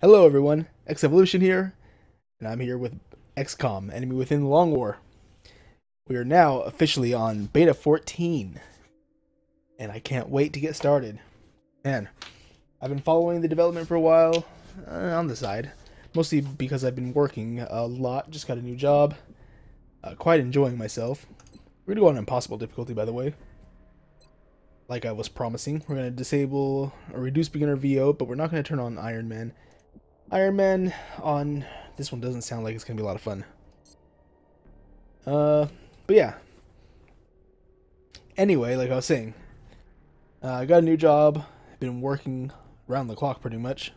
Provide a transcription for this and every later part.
Hello everyone, X-Evolution here, and I'm here with XCOM: Enemy Within Long War. We are now officially on Beta 14, and I can't wait to get started. Man, I've been following the development for a while, on the side, mostly because I've been working a lot, just got a new job, quite enjoying myself. We're gonna go on impossible difficulty, by the way. Like I was promising, we're gonna disable or reduce beginner VO, but we're not gonna turn on Iron Man. Iron Man on this one doesn't sound like it's gonna be a lot of fun. But yeah. Anyway, like I was saying, I got a new job. Been working around the clock pretty much.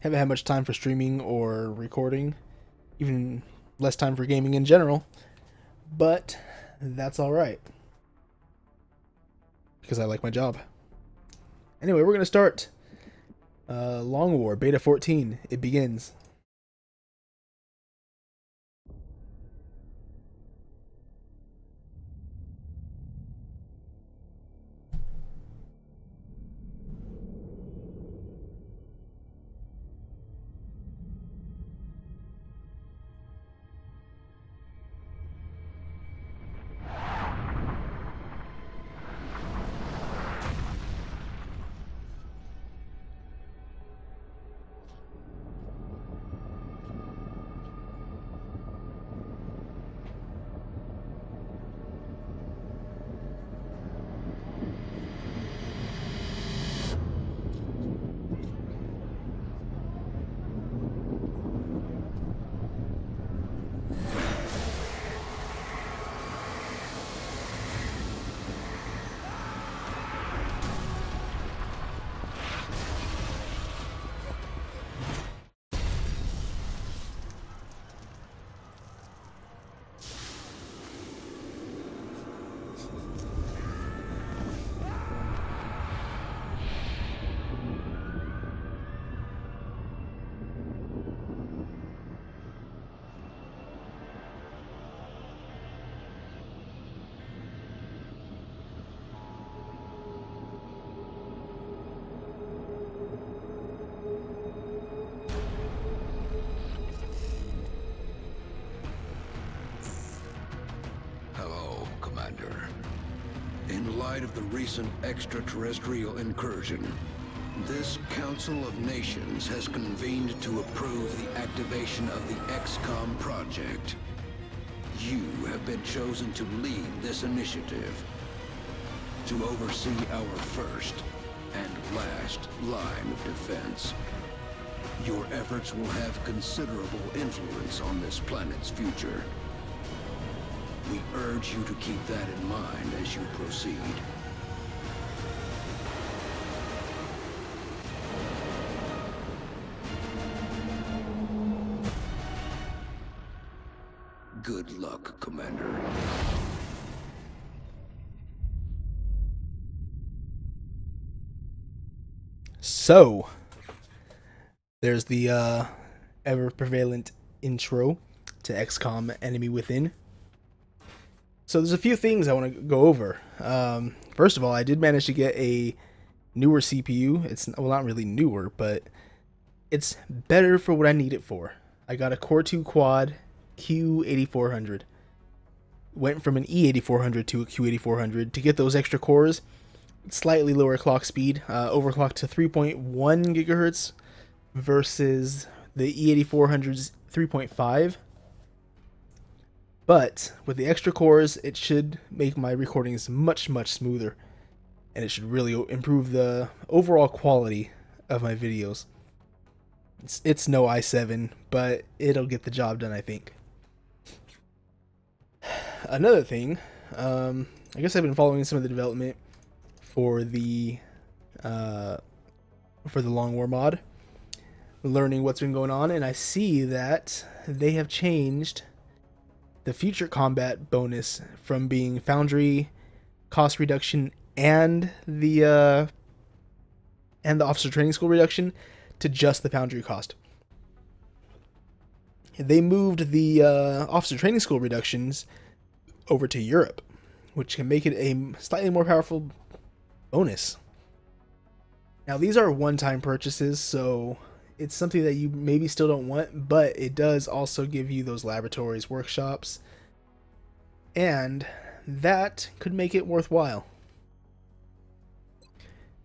Haven't had much time for streaming or recording, even less time for gaming in general. But that's all right because I like my job. Anyway, we're gonna start. Long War, Beta 14, it begins. Of the recent extraterrestrial incursion, this Council of Nations has convened to approve the activation of the XCOM project. You have been chosen to lead this initiative, to oversee our first and last line of defense. Your efforts will have considerable influence on this planet's future. We urge you to keep that in mind as you proceed. Good luck, Commander. So, there's the ever-prevalent intro to XCOM: Enemy Within. So there's a few things I want to go over. First of all, I did manage to get a newer CPU. It's, well, not really newer, but it's better for what I need it for. I got a Core 2 Quad Q8400. Went from an E8400 to a Q8400 to get those extra cores. Slightly lower clock speed, overclocked to 3.1 gigahertz versus the E8400's 3.5. But with the extra cores, it should make my recordings much, much smoother, and it should really improve the overall quality of my videos. It's no i7, but it'll get the job done, I think. Another thing, I guess I've been following some of the development for the Long War mod, learning what's been going on, and I see that they have changed the future combat bonus from being foundry, cost reduction, and the officer training school reduction to just the foundry cost. They moved the officer training school reductions over to Europe, which can make it a slightly more powerful bonus. Now these are one-time purchases, so it's something that you maybe still don't want, but it does also give you those laboratories, workshops, and that could make it worthwhile.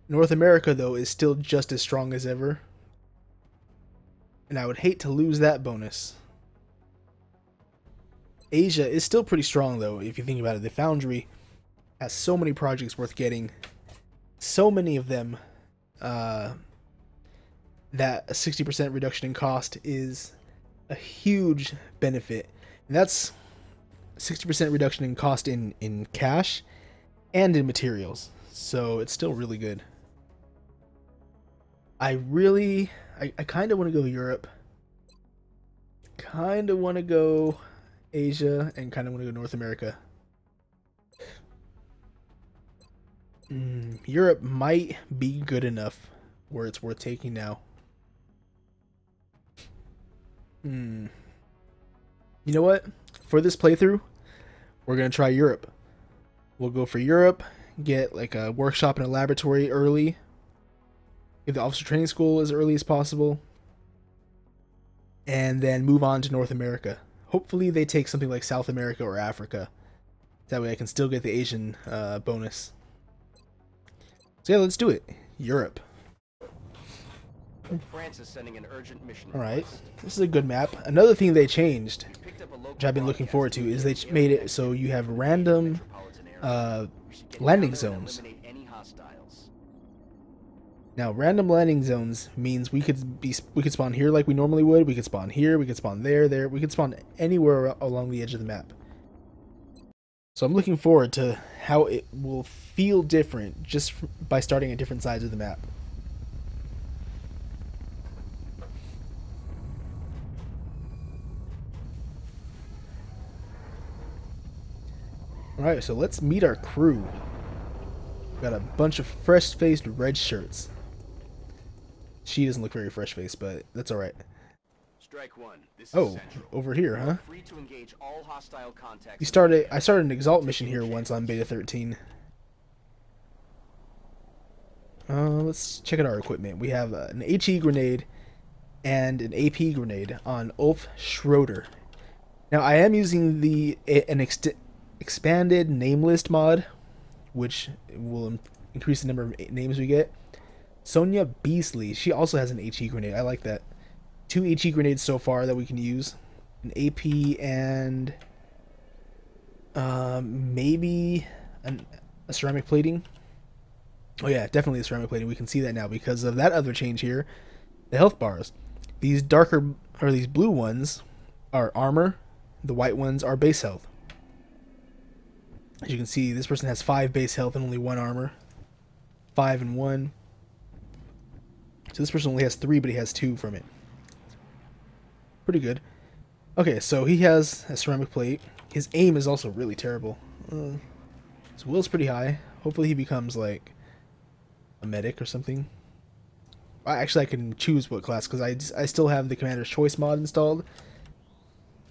North America, though, is still just as strong as ever, and I would hate to lose that bonus. Asia is still pretty strong, though, if you think about it. The Foundry has so many projects worth getting, so many of them, that a 60% reduction in cost is a huge benefit. And that's 60% reduction in cost in cash and in materials, so it's still really good. I kind of want to go Europe, kind of want to go Asia, and kind of want to go North America. Europe might be good enough where it's worth taking now. You know what? For this playthrough, we're going to try Europe. We'll go for Europe, get like a workshop and a laboratory early, get the officer training school as early as possible, and then move on to North America. Hopefully they take something like South America or Africa. That way I can still get the Asian bonus. So yeah, let's do it. Europe. France is sending an urgent mission. Alright, this is a good map. Another thing they changed, which I've been looking forward to, is they made it so you have random landing zones. Now, random landing zones means we could spawn here like we normally would. We could spawn here. We could spawn there. We could spawn anywhere along the edge of the map. So I'm looking forward to how it will feel different just by starting at different sides of the map. All right, so let's meet our crew. We've got a bunch of fresh-faced red shirts. She doesn't look very fresh-faced, but that's all right. Strike one. This is Central. Over here, huh? Free to engage all hostile contacts. I started an Exalt mission here once on Beta 14. Let's check out our equipment. We have an HE grenade and an AP grenade on Ulf Schroeder. Now I am using the Expanded name list mod, which will increase the number of names we get. Sonya Beasley, she also has an HE grenade. I like that. 2 HE grenades so far that we can use, an AP and maybe a ceramic plating. Oh yeah, definitely a ceramic plating. We can see that now because of that other change here, the health bars. These darker, or these blue ones are armor, the white ones are base health. As you can see, this person has 5 base health and only 1 armor. 5 and 1. So this person only has 3, but he has 2 from it. Pretty good. Okay, so he has a ceramic plate. His aim is also really terrible. His will's pretty high. Hopefully he becomes like a medic or something. Actually, I can choose what class because I still have the Commander's Choice mod installed.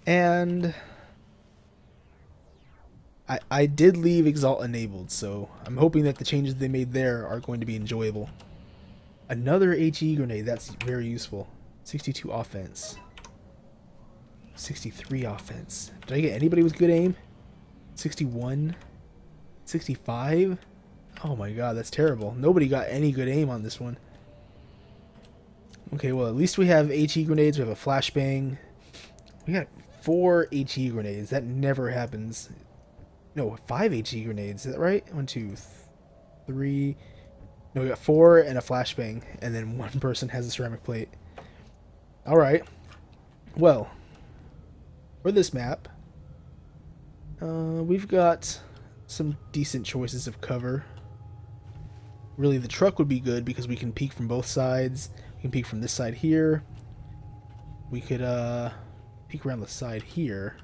And I did leave Exalt enabled, so I'm hoping that the changes they made there are going to be enjoyable. Another HE grenade. That's very useful. 62 offense. 63 offense. Did I get anybody with good aim? 61? 65? Oh my god, that's terrible. Nobody got any good aim on this one. Okay, well, at least we have HE grenades. We have a flashbang. We got 4 HE grenades. That never happens. No, 5 HE grenades. Is that right? 1, 2, 3. No, we got 4 and a flashbang. And then 1 person has a ceramic plate. Alright. Well, for this map, we've got some decent choices of cover. Really, the truck would be good because we can peek from both sides. We can peek from this side here. We could peek around the side here.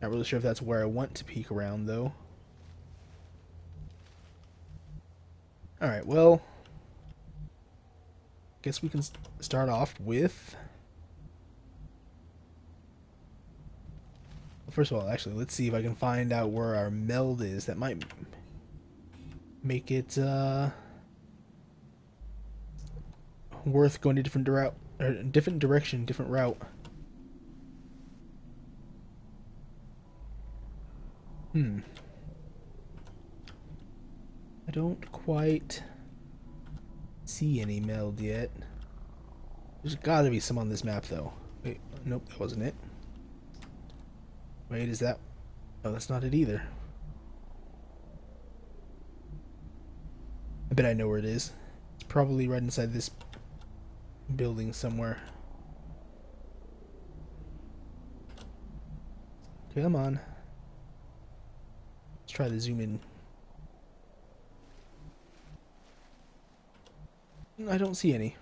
Not really sure if that's where I want to peek around, though. Alright, well, guess we can start off with... First of all, actually, let's see if I can find out where our meld is. That might make it worth going a different route. or different direction, different route. I don't quite see any meld yet. There's gotta be some on this map though. Wait, nope, that wasn't it. Wait, is that... Oh, that's not it either. I bet I know where it is. It's probably right inside this building somewhere. Come on. Let's try to zoom in. I don't see any.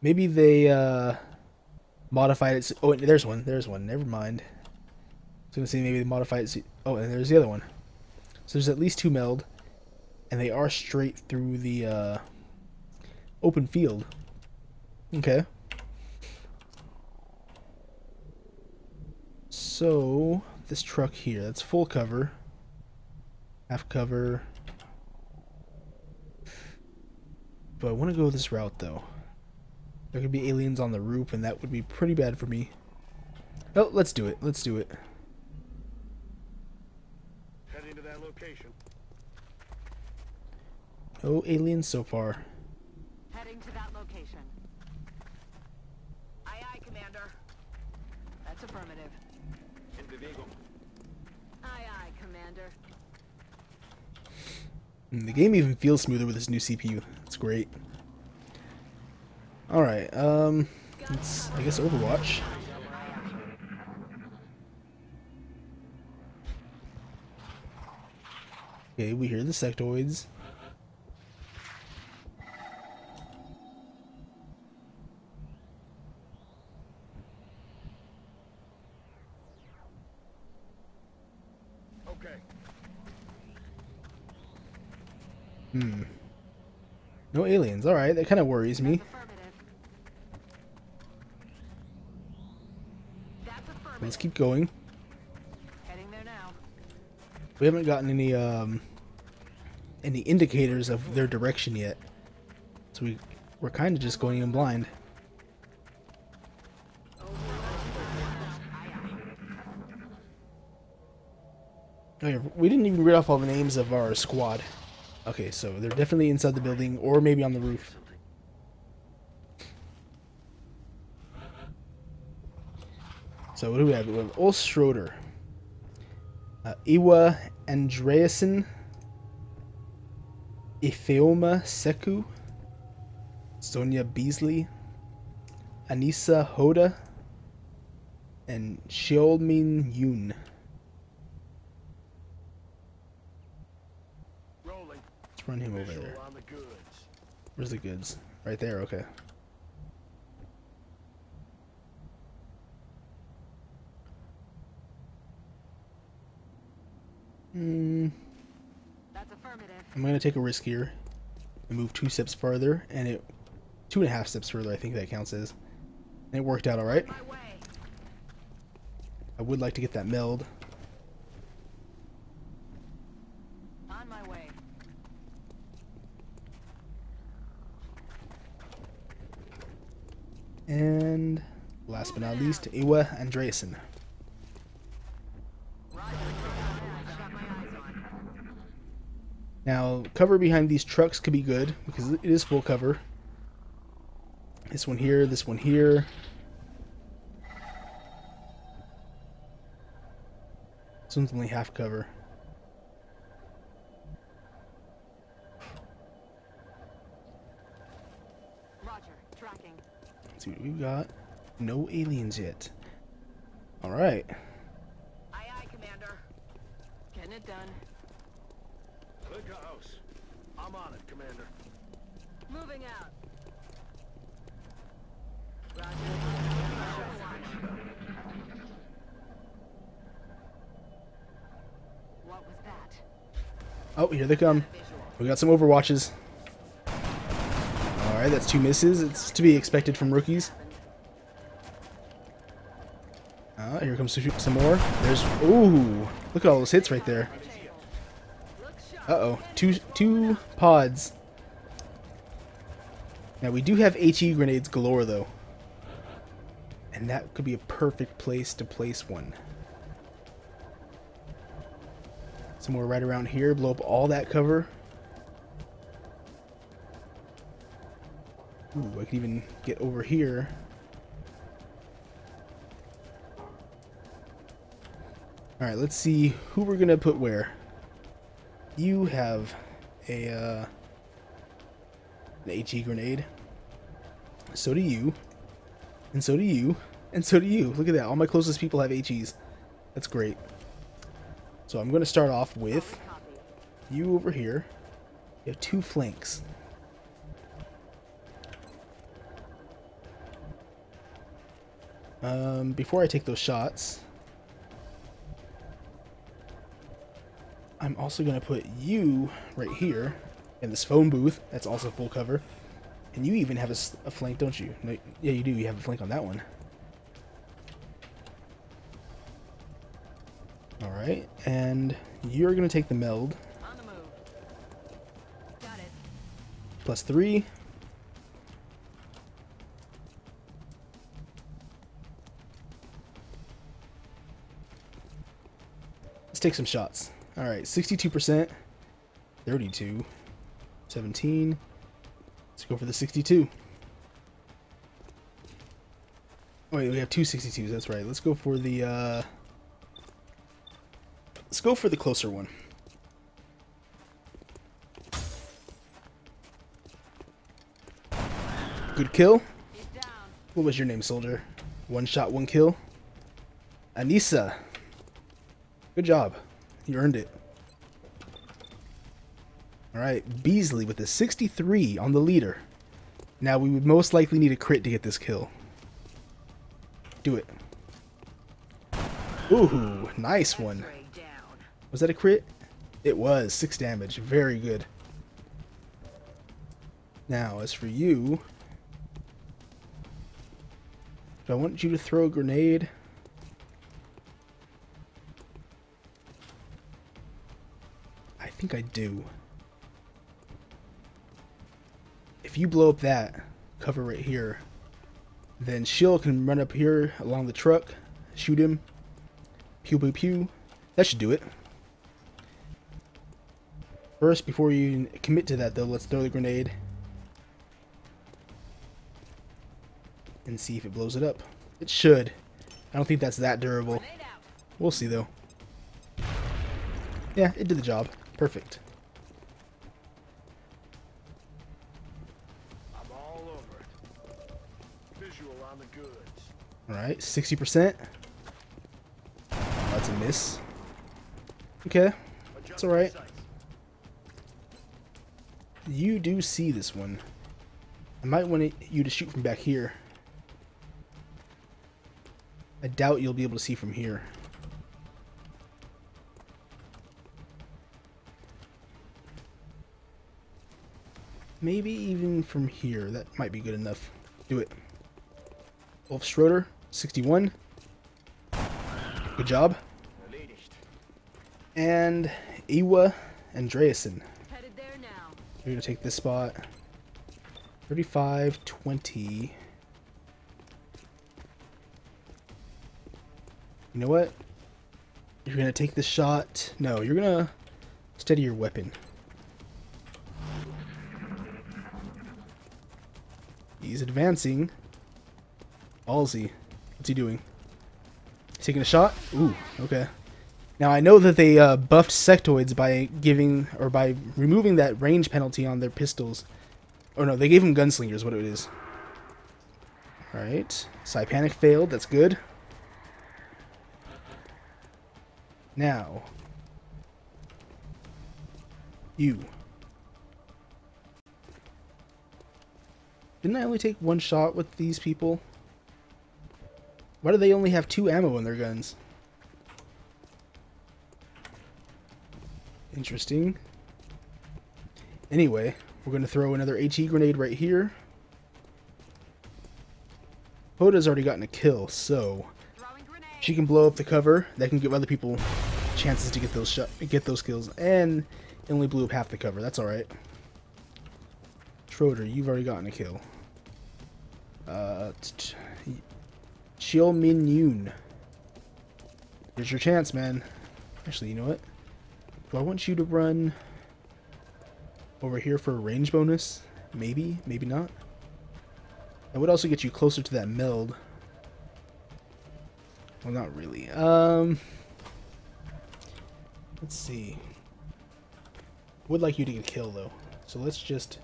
Maybe they modified it. Oh, wait, there's one. There's one. Never mind. I was going to say maybe they modified it. Oh, and there's the other one. So there's at least two meld. And they are straight through the open field. Okay. So this truck here, that's full cover, half cover. But I want to go this route though. There could be aliens on the roof, and that would be pretty bad for me. Oh, let's do it. Let's do it. Heading to that location. No aliens so far. Heading to that location. Aye, aye, Commander. That's affirmative. Individual. Aye, aye, Commander. And the game even feels smoother with this new CPU. It's great. All right. It's, I guess, Overwatch. Okay, we hear the sectoids. No aliens. All right, that kind of worries me. That's affirmative. Let's keep going. Heading there now. We haven't gotten any indicators of their direction yet, so we're kind of just going in blind. Oh, yeah, we didn't even read off all the names of our squad. Okay, so they're definitely inside the building, or maybe on the roof. So what do we have? We have Ulf Schroeder, Iwa Andreasen, Ifeoma Seku, Sonya Beasley, Anissa Hoda, and Shul Min Yoon. Run him over there. Where's the goods? Right there, okay. That's affirmative. I'm gonna take a risk here and move 2 steps farther, and it 2.5 steps further, I think that counts as. And it worked out alright. I would like to get that meld. And last but not least, Iwa Andreasen. Now, cover behind these trucks could be good because it is full cover. This one here, this one here. This one's only half cover. Dude, we've got no aliens yet. All right. Aye, aye, Commander. Getting it done. Click a house. I'm on it, Commander. Moving out. Roger. What was that? Oh, here they come. We got some Overwatches. All right, that's 2 misses. It's to be expected from rookies. Here comes some more. There's, ooh, look at all those hits right there. Uh oh, two pods. Now we do have HE grenades galore though. And that could be a perfect place to place one. Somewhere right around here, blow up all that cover. Ooh, I could even get over here. Alright, let's see who we're gonna put where. You have a an HE grenade. So do you. And so do you. And so do you. Look at that. All my closest people have HEs. That's great. So I'm gonna start off with you over here. You have two flanks. Before I take those shots, I'm also going to put you right here in this phone booth. That's also full cover. And you even have a flank, don't you? No, yeah, you do. You have a flank on that one. All right. And you're going to take the meld. On the move. Got it. Plus three. Let's take some shots. All right, 62%, 32, 17. Let's go for the 62. Oh, wait, we have two 62s. That's right. Let's go for the closer one. Good kill. What was your name, soldier? One shot, one kill. Anissa. Good job. You earned it. Alright, Beasley with a 63 on the leader. Now we would most likely need a crit to get this kill. Do it. Ooh, nice one. Was that a crit? It was. 6 damage. Very good. Now, as for you... do I want you to throw a grenade? I think I do. If you blow up that cover right here, then Shill can run up here along the truck, shoot him, pew pew pew. That should do it. First, before you commit to that though, let's throw the grenade and see if it blows it up. It should. I don't think that's that durable. We'll see though. Yeah, it did the job. Perfect. I'm all over it. Visual on the goods. All right, 60%. That's a miss. Okay, it's all right. You do see this one. I might want you to shoot from back here. I doubt you'll be able to see from here. Maybe even from here. That might be good enough. Do it. Ulf Schroeder, 61. Good job. And Iwa Andreasen. You're going to take this spot. 35, 20. You know what? You're going to take this shot. No, you're going to steady your weapon. He's advancing. Ballsy. What's he doing? He's taking a shot? Ooh, okay. Now I know that they buffed sectoids by removing that range penalty on their pistols. Oh no, they gave him gunslingers, what it is. Alright. Cypanic failed, that's good. Now you. Didn't I only take one shot with these people? Why do they only have 2 ammo in their guns? Interesting. Anyway, we're going to throw another HE grenade right here. Hoda's already gotten a kill, so she can blow up the cover. That can give other people chances to get those kills, and it only blew up half the cover. That's all right. Schroeder, you've already gotten a kill. Shul Min Yoon. Here's your chance, man. Actually, you know what? Do I want you to run over here for a range bonus? Maybe, maybe not. That would also get you closer to that meld. Well, not really. Let's see. Would like you to get a kill, though. So let's just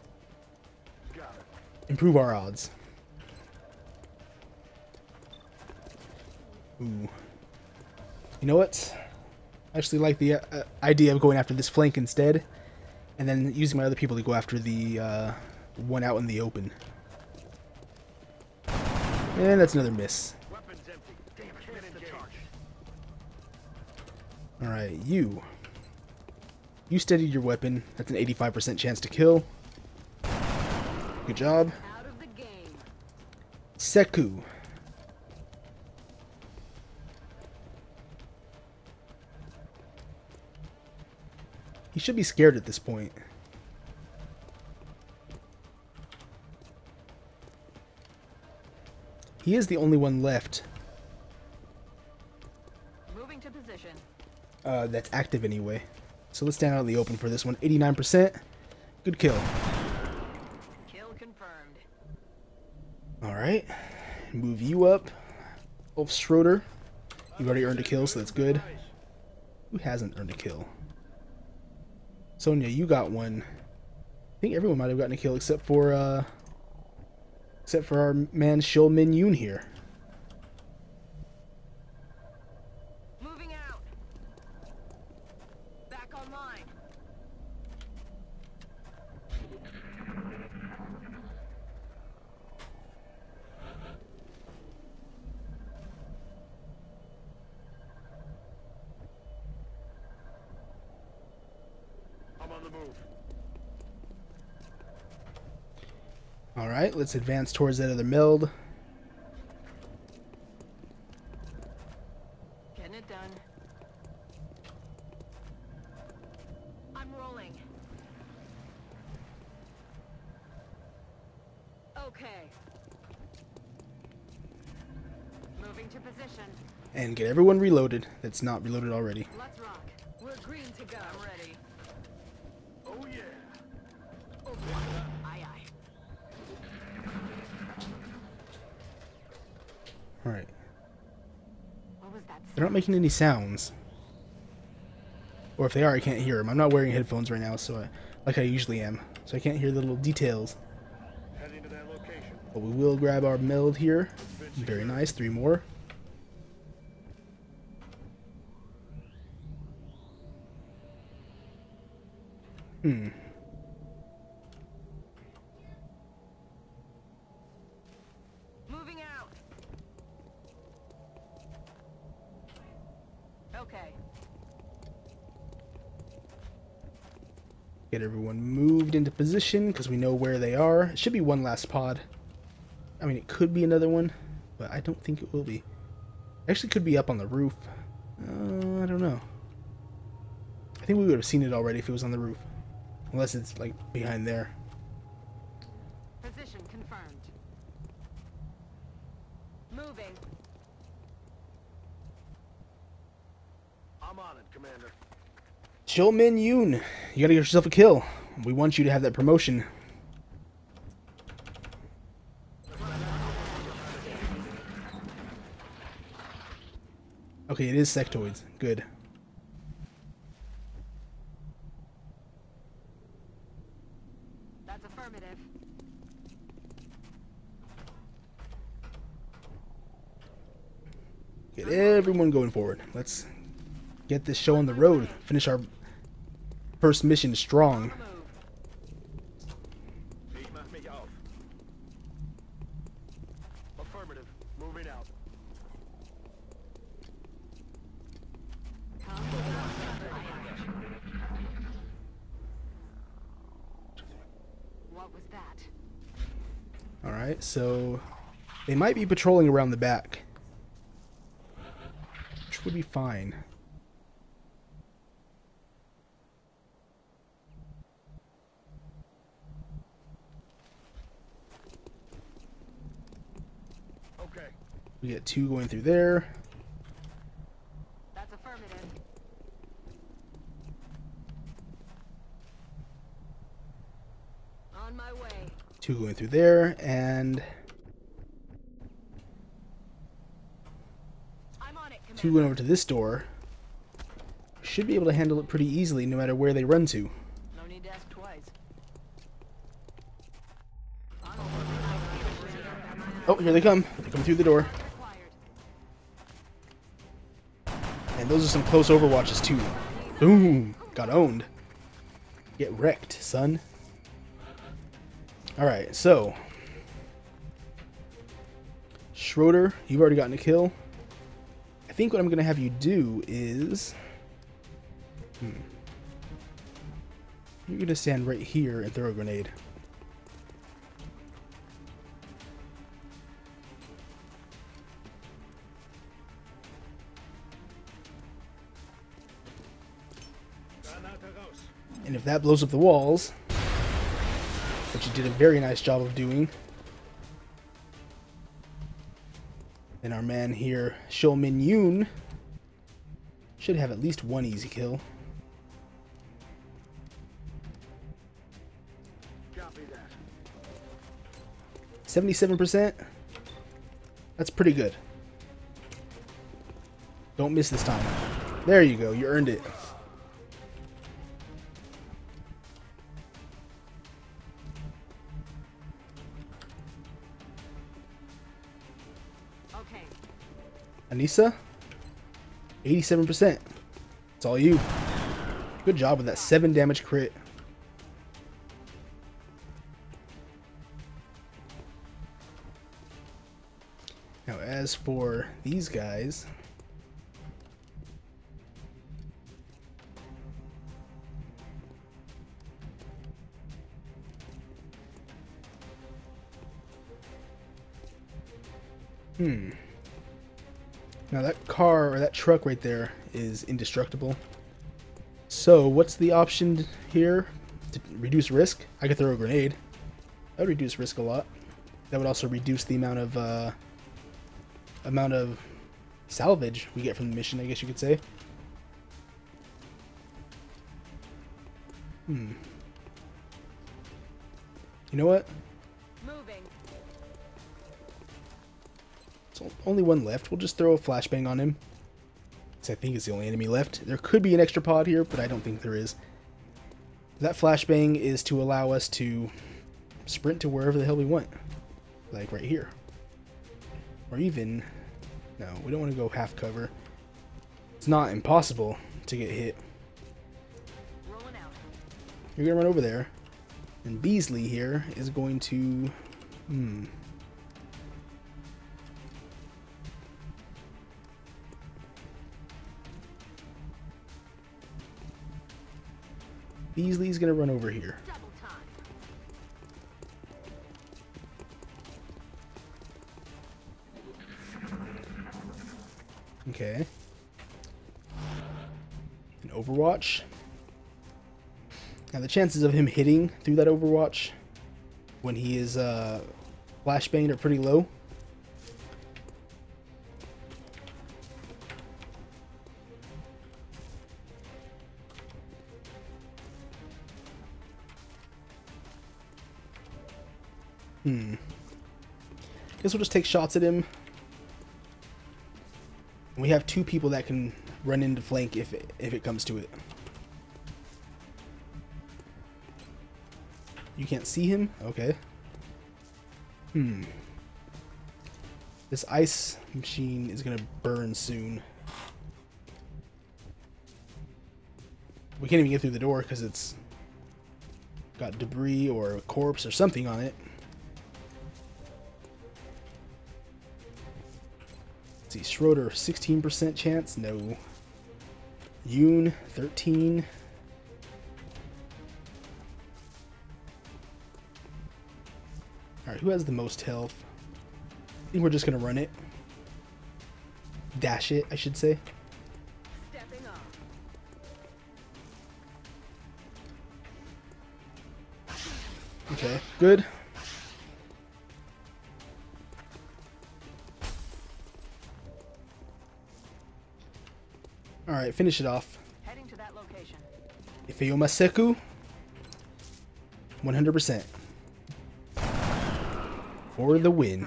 improve our odds. Ooh. You know what? I actually like the idea of going after this flank instead, and then using my other people to go after the one out in the open. And that's another miss. Alright, you. You steadied your weapon. That's an 85% chance to kill. Good job. Seku. He should be scared at this point. He is the only one left. Moving to position. That's active anyway. So let's stand out in the open for this one. 89%. Good kill. Kill confirmed. Alright. Move you up. Ulf Schroeder. You've already earned a kill, so that's good. Who hasn't earned a kill? Sonya, you got one. I think everyone might have gotten a kill except for our man Shul Min Yoon here. Moving out. Back online. Alright, let's advance towards that other meld. Getting it done. I'm rolling. Okay. Moving to position. And get everyone reloaded that's not reloaded already. Let's rock. We're green to go. I'm ready. Oh yeah. Oh, aye, aye. Alright. They're not making any sounds. Or if they are, I can't hear them. I'm not wearing headphones right now, so like I usually am. So I can't hear the little details. Heading to that location. But we will grab our meld here. Very nice. 3 more. Hmm. Moving out. Okay. Get everyone moved into position because we know where they are. It should be one last pod. I mean, it could be another one, but I don't think it will be. Actually, it could be up on the roof. I don't know. I think we would have seen it already if it was on the roof. Unless it's, like, behind there. Position confirmed. Moving. I'm on it, Commander. Shul Min Yoon, you gotta get yourself a kill. We want you to have that promotion. Okay, it is sectoids. Good. Get everyone going forward. Let's get this show on the road. Finish our first mission strong. Affirmative. Moving out. What was that? All right, so they might be patrolling around the back. Would be fine. We get two going through there. That's affirmative. On my way. Two going through there, and I'm on it, Commander. Two going over to this door. Should be able to handle it pretty easily, no matter where they run to. No need to ask twice. Oh, here they come. They come through the door. And those are some close overwatches, too. Boom! Got owned. Get wrecked, son. Alright, so. Schroeder, you've already gotten a kill. I think what I'm going to have you do is... You're gonna stand right here and throw a grenade. And if that blows up the walls, which you did a very nice job of doing, then our man here, Shul Min Yoon, should have at least one easy kill. Copy that. 77%? That's pretty good. Don't miss this time. There you go, you earned it. Okay. Anissa? 87%. It's all you. Good job with that 7 damage crit. Now as for these guys, now that car, or that truck right there, is indestructible. So what's the option here? To reduce risk? I could throw a grenade. That would reduce risk a lot. That would also reduce the amount of salvage we get from the mission, I guess you could say. You know what? Moving. So only one left. We'll just throw a flashbang on him. Because I think it's the only enemy left. There could be an extra pod here, but I don't think there is. That flashbang is to allow us to sprint to wherever the hell we want. Like right here. Or even... No, we don't want to go half cover. It's not impossible to get hit. Rolling out. You're going to run over there. And Beasley here is going to... Beasley's gonna run over here. Okay. An overwatch. Now the chances of him hitting through that overwatch when he is flashbanged are pretty low. Guess we'll just take shots at him. We have two people that can run into flank if it comes to it. You can't see him? Okay. This ice machine is gonna burn soon. We can't even get through the door because it's got debris or a corpse or something on it. See, Schroeder, 16% chance, no. Yoon, 13. Alright, who has the most health? I think we're just gonna run it. Dash it, I should say. Stepping off. Okay, good. Alright, finish it off. Heading to that location. Ifeoma Seku. 100%. For the win.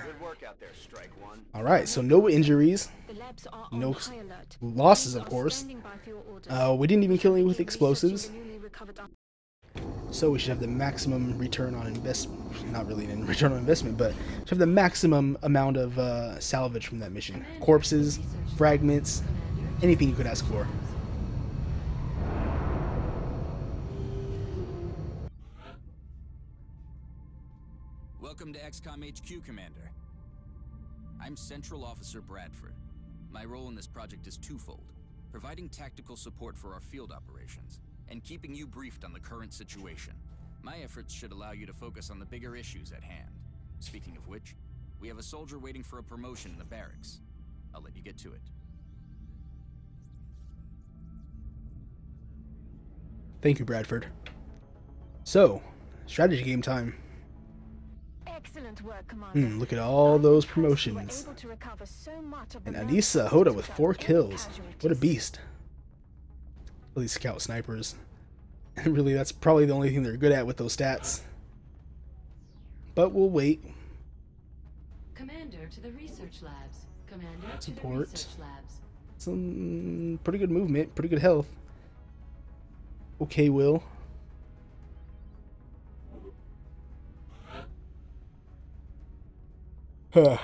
Alright, so no injuries. No losses, of course. We didn't even kill any with explosives. So we should have the maximum return on investment. Not really in return on investment, but should have the maximum amount of salvage from that mission. Corpses, fragments, anything you could ask for. Welcome to XCOM HQ, Commander. I'm Central Officer Bradford. My role in this project is twofold: providing tactical support for our field operations, and keeping you briefed on the current situation. My efforts should allow you to focus on the bigger issues at hand. Speaking of which, we have a soldier waiting for a promotion in the barracks. I'll let you get to it. Thank you, Bradford. So, strategy game time. Excellent work, Commander. Look at all those promotions. And Anissa Hoda with 4 kills. What a beast. At least scout snipers. And really, that's probably the only thing they're good at with those stats. But we'll wait. Commander to the research labs. Commander support. To the research labs. Some pretty good movement, pretty good health. Okay, Will. Huh.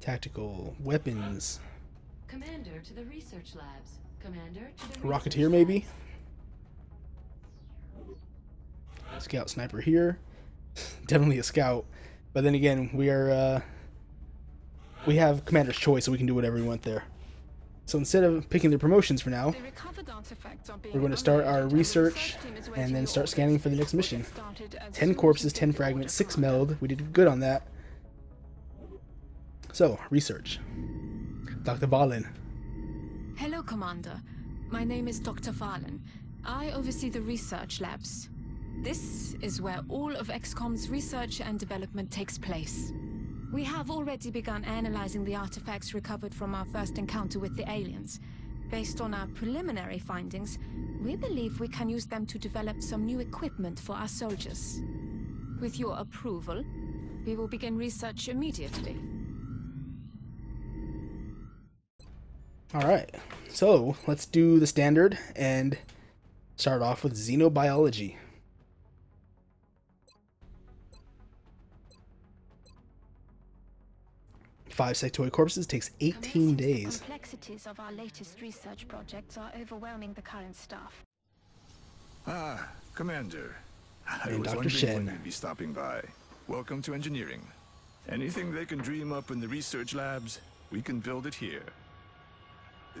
Tactical weapons. Commander to the research labs. Commander to the Rocketeer, maybe? Scout sniper here. Definitely a scout. But then again, we are we have Commander's Choice, so we can do whatever we want there. So instead of picking the promotions for now, we're going to start our research and then start scanning for the next mission. 10 corpses, 10 fragments, 6 meld. We did good on that. So, research. Dr. Vahlen. Hello, Commander. My name is Dr. Vahlen. I oversee the research labs. This is where all of XCOM's research and development takes place. We have already begun analyzing the artifacts recovered from our first encounter with the aliens. Based on our preliminary findings, we believe we can use them to develop some new equipment for our soldiers. With your approval, we will begin research immediately. Alright, so let's do the standard and start off with xenobiology. Five sectoid corpses takes 18 days. The complexities of our latest research projects are overwhelming the current staff. Ah, Commander. I was Dr. Shen. When you'd be stopping by. Welcome to engineering. Anything they can dream up in the research labs, we can build it here.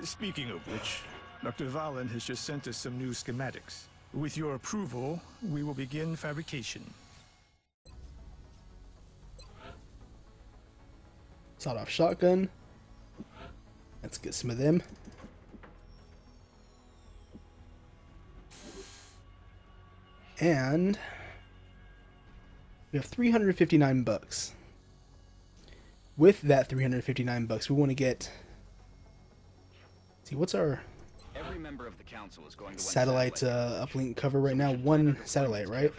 Speaking of which, Dr. Vahlen has just sent us some new schematics. With your approval, we will begin fabrication. Sawed-off shotgun. Let's get some of them. And we have 359 bucks. With that 359 bucks, we want to get. Let's see, what's our every member of the council is going to satellite uplink cover right now? One satellite, right?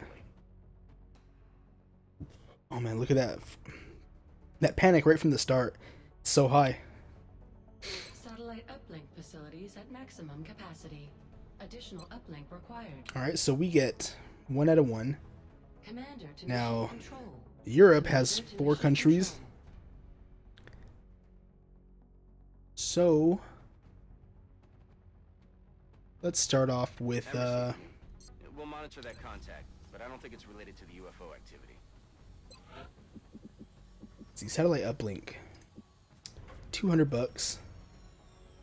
Oh man, look at that. That panic right from the start. It's so high. Satellite uplink facilities at maximum capacity. Additional uplink required. Alright, so we get 1 out of 1. Commander to now, Europe has 4 countries. Control. So, let's start off with, we'll monitor that contact, but I don't think it's related to the UFO activity. See, satellite uplink, 200 bucks.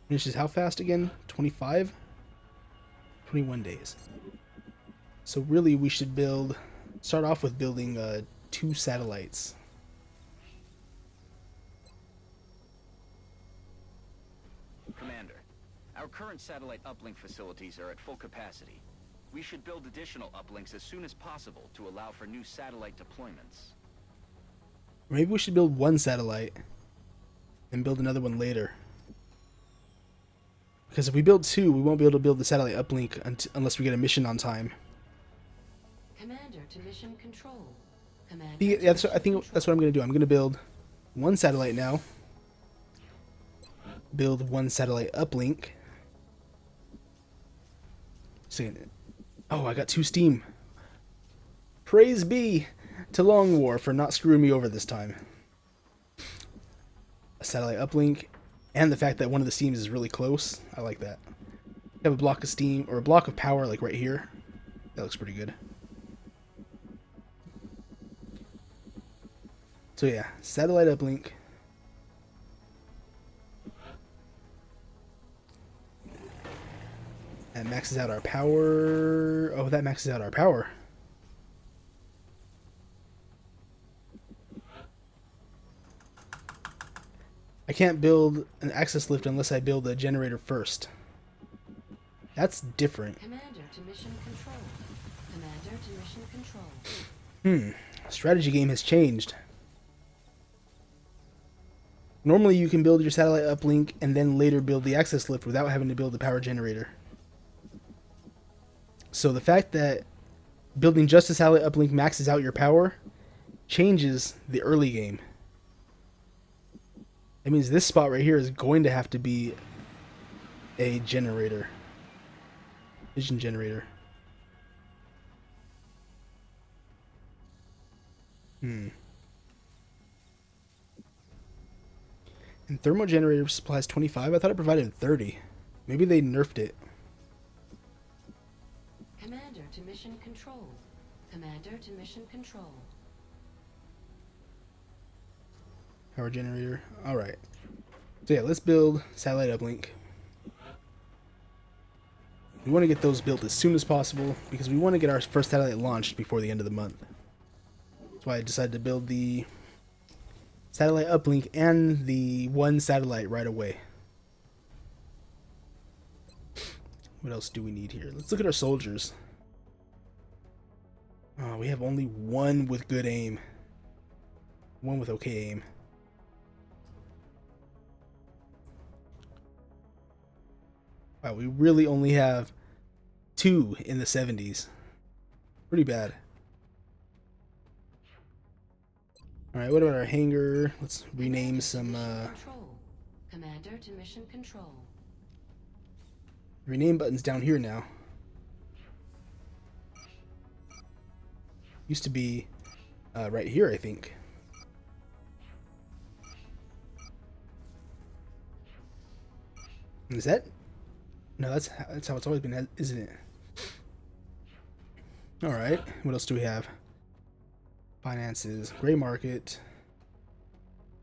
Finishes how fast again? 25? 21 days. So really we should build, start off with building 2 satellites. Commander, our current satellite uplink facilities are at full capacity. We should build additional uplinks as soon as possible to allow for new satellite deployments. Maybe we should build 1 satellite and build another one later. Because if we build two, we won't be able to build the satellite uplink unless we get a mission on time. Commander to mission control. Yeah, so I think that's what I'm going to do. I'm going to build one satellite now. Build one satellite uplink. Oh, I got two steam. Praise be to Long War for not screwing me over this time. A satellite uplink, and the fact that one of the steams is really close. I like that. Have a block of steam, or a block of power, like right here. That looks pretty good. So yeah, satellite uplink. That maxes out our power. Oh, that maxes out our power. I can't build an access lift unless I build a generator first. That's different. Commander to mission control. Commander to mission control. Strategy game has changed. Normally you can build your satellite uplink and then later build the access lift without having to build the power generator. So the fact that building just a satellite uplink maxes out your power changes the early game. That means this spot right here is going to have to be a generator. Vision generator. And thermal generator supplies 25. I thought it provided 30. Maybe they nerfed it. Commander to mission control. Commander to mission control. Power generator. Alright. So yeah, let's build satellite uplink. We want to get those built as soon as possible because we want to get our first satellite launched before the end of the month. That's why I decided to build the satellite uplink and the one satellite right away. What else do we need here? Let's look at our soldiers. Oh, we have only one with good aim. One with okay aim. Wow, we really only have two in the 70s. Pretty bad. Alright, what about our hangar? Let's rename some... Commander to mission control. Rename buttons down here now. Used to be right here, I think. Is that? No, that's how it's always been, isn't it? Alright, what else do we have? Finances, gray market.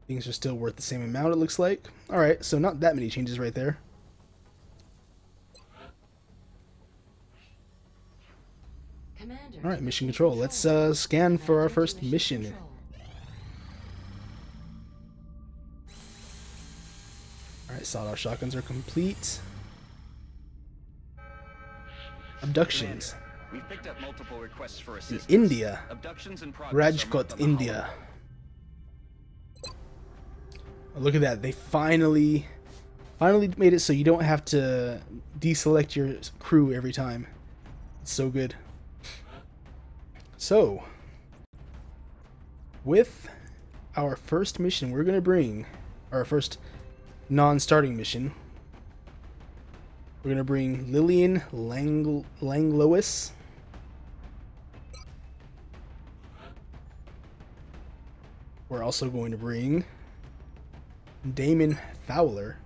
Things are still worth the same amount, it looks like. Alright, so not that many changes right there. Alright, mission control. Let's scan for our first mission. Alright, solid shotguns are complete. Abductions. We've picked up multiple requests for assistance. In India. Rajkot, India. Oh, look at that. They finally made it so you don't have to deselect your crew every time. It's so good. So, with our first mission, we're going to bring our first non-starting mission. We're going to bring Lillian Langlois. We're also going to bring Damon Fowler.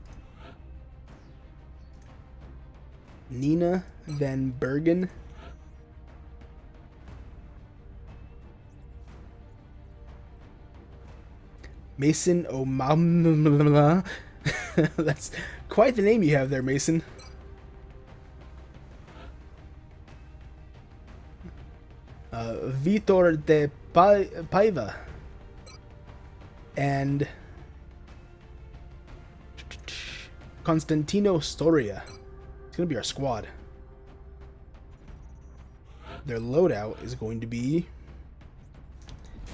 Nina Van Bergen. Mason Omamalala. That's quite the name you have there, Mason. Vitor de Paiva and Constantino Storia. It's going to be our squad. Their loadout is going to be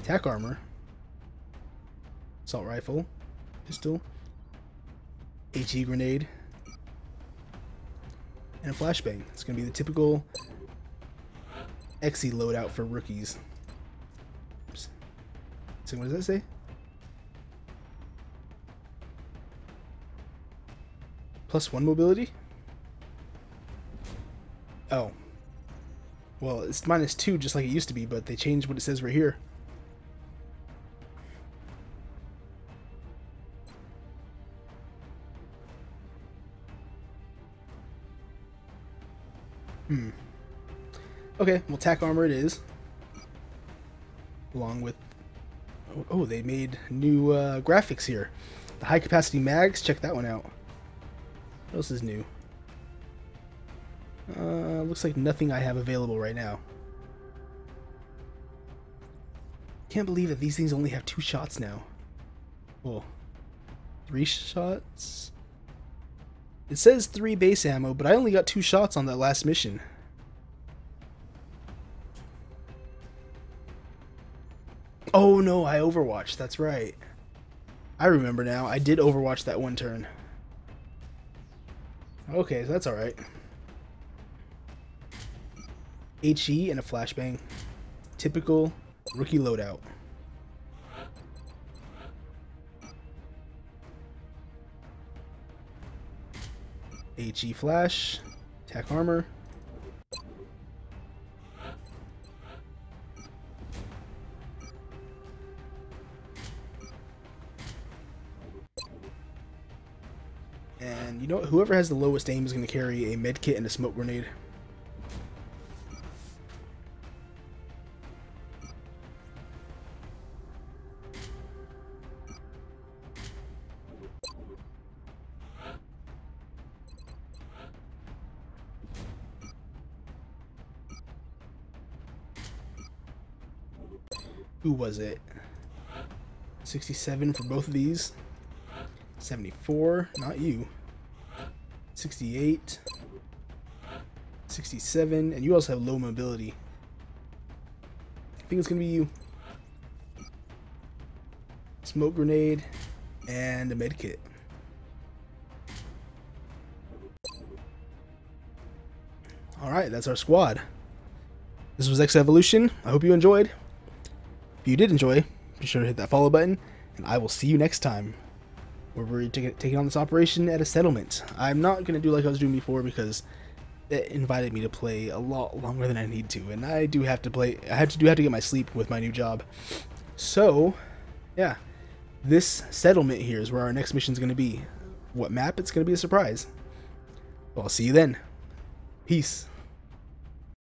attack armor, assault rifle, pistol, HE grenade, and a flashbang. It's going to be the typical XE loadout for rookies. Oops. So what does that say? +1 mobility? Oh. Well, it's -2 just like it used to be, but they changed what it says right here. Okay, well, tac armor it is. Along with... Oh, they made new graphics here. The high-capacity mags, check that one out. What else is new? Looks like nothing I have available right now. Can't believe that these things only have 2 shots now. Well, 3 shots? It says 3 base ammo, but I only got 2 shots on that last mission. Oh no, I overwatched, that's right. I remember now, I did overwatch that one turn. Okay, so that's alright. HE and a flashbang. Typical rookie loadout. HE flash, attack armor. And you know what? Whoever has the lowest aim is going to carry a med kit and a smoke grenade. Who was it? 67 for both of these. 74, not you. 68, 67, and you also have low mobility. I think it's gonna be you. Smoke grenade and a med kit. All right, that's our squad. This was X-Evolution. I hope you enjoyed. If you did enjoy, be sure to hit that follow button, and I will see you next time. We're taking on this operation at a settlement. I'm not going to do like I was doing before because it invited me to play a lot longer than I need to, and I do have to play. I have to get my sleep with my new job. So, yeah, this settlement here is where our next mission is going to be. What map? It's going to be a surprise. Well, I'll see you then. Peace.